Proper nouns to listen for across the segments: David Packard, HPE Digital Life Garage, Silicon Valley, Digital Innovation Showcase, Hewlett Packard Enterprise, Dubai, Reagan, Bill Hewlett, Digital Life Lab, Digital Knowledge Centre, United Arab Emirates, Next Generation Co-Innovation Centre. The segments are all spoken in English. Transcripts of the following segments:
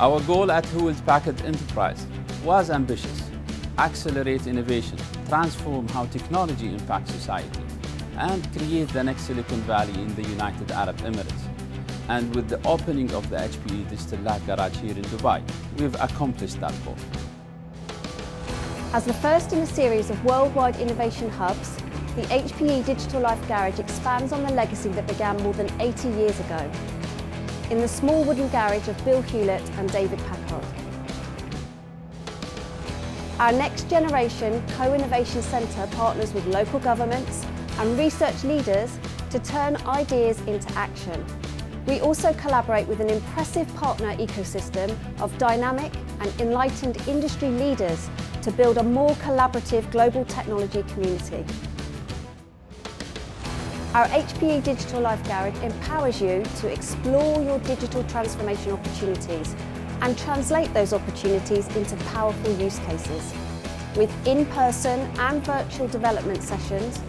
Our goal at Hewlett Packard Enterprise was ambitious: accelerate innovation, transform how technology impacts society, and create the next Silicon Valley in the United Arab Emirates. And with the opening of the HPE Digital Life Garage here in Dubai, we've accomplished that goal. As the first in a series of worldwide innovation hubs, the HPE Digital Life Garage expands on the legacy that began more than 80 years ago, in the small wooden garage of Bill Hewlett and David Packard. Our Next Generation Co-Innovation Centre partners with local governments and research leaders to turn ideas into action. We also collaborate with an impressive partner ecosystem of dynamic and enlightened industry leaders to build a more collaborative global technology community. Our HPE Digital Life Garage empowers you to explore your digital transformation opportunities and translate those opportunities into powerful use cases. With in-person and virtual development sessions,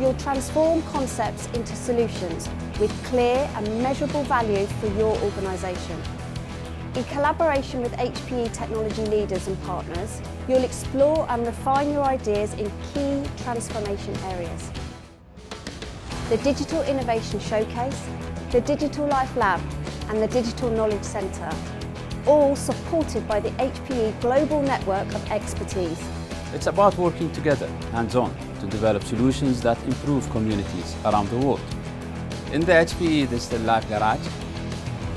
you'll transform concepts into solutions with clear and measurable value for your organisation. In collaboration with HPE technology leaders and partners, you'll explore and refine your ideas in key transformation areas: the Digital Innovation Showcase, the Digital Life Lab and the Digital Knowledge Centre, all supported by the HPE Global Network of Expertise. It's about working together, hands-on, to develop solutions that improve communities around the world. In the HPE Digital Life Garage,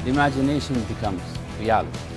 imagination becomes reality.